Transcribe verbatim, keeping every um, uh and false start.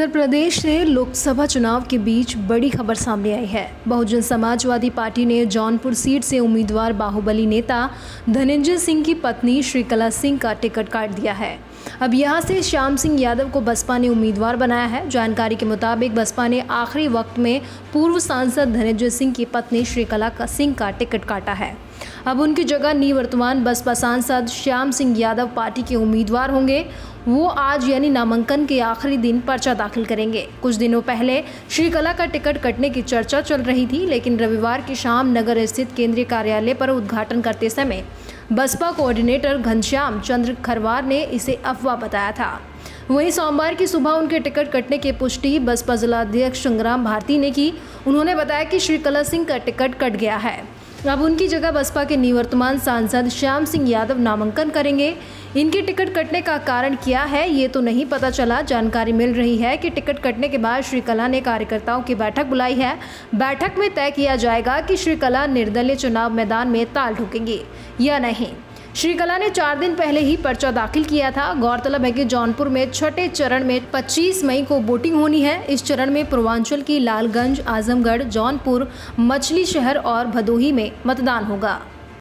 उत्तर प्रदेश से लोकसभा चुनाव के बीच बड़ी खबर सामने आई है। बहुजन समाजवादी पार्टी ने जौनपुर सीट से उम्मीदवार बाहुबली नेता धनंजय सिंह की पत्नी श्रीकला सिंह का टिकट काट दिया है। अब यहां से श्याम सिंह यादव को बसपा ने उम्मीदवार बनाया है। जानकारी के मुताबिक बसपा ने आखिरी वक्त में पूर्व सांसद धनंजय सिंह की पत्नी श्रीकला सिंह का टिकट काटा है। अब उनकी जगह निवर्तमान बसपा सांसद श्याम सिंह यादव पार्टी के उम्मीदवार होंगे। वो आज यानी नामांकन के आखिरी दिन पर्चा दाखिल करेंगे। कुछ दिनों पहले श्रीकला का टिकट कटने की चर्चा चल रही थी, लेकिन रविवार की शाम नगर स्थित केंद्रीय कार्यालय पर उद्घाटन करते समय बसपा कोऑर्डिनेटर घनश्याम चंद्र खरवार ने इसे अफवाह बताया था। वहीं सोमवार की सुबह उनके टिकट कटने की पुष्टि बसपा जिलाध्यक्ष संग्राम भारती ने की। उन्होंने बताया कि श्रीकला सिंह का टिकट कट गया है, अब उनकी जगह बसपा के निवर्तमान सांसद श्याम सिंह यादव नामांकन करेंगे। इनके टिकट कटने का कारण क्या है, ये तो नहीं पता चला। जानकारी मिल रही है कि टिकट कटने के बाद श्रीकला ने कार्यकर्ताओं की बैठक बुलाई है। बैठक में तय किया जाएगा कि श्रीकला निर्दलीय चुनाव मैदान में ताल ठोकेंगी या नहीं। श्रीकला ने चार दिन पहले ही पर्चा दाखिल किया था। गौरतलब है कि जौनपुर में छठे चरण में पच्चीस मई को वोटिंग होनी है। इस चरण में पूर्वांचल की लालगंज, आजमगढ़, जौनपुर, मछलीशहर और भदोही में मतदान होगा।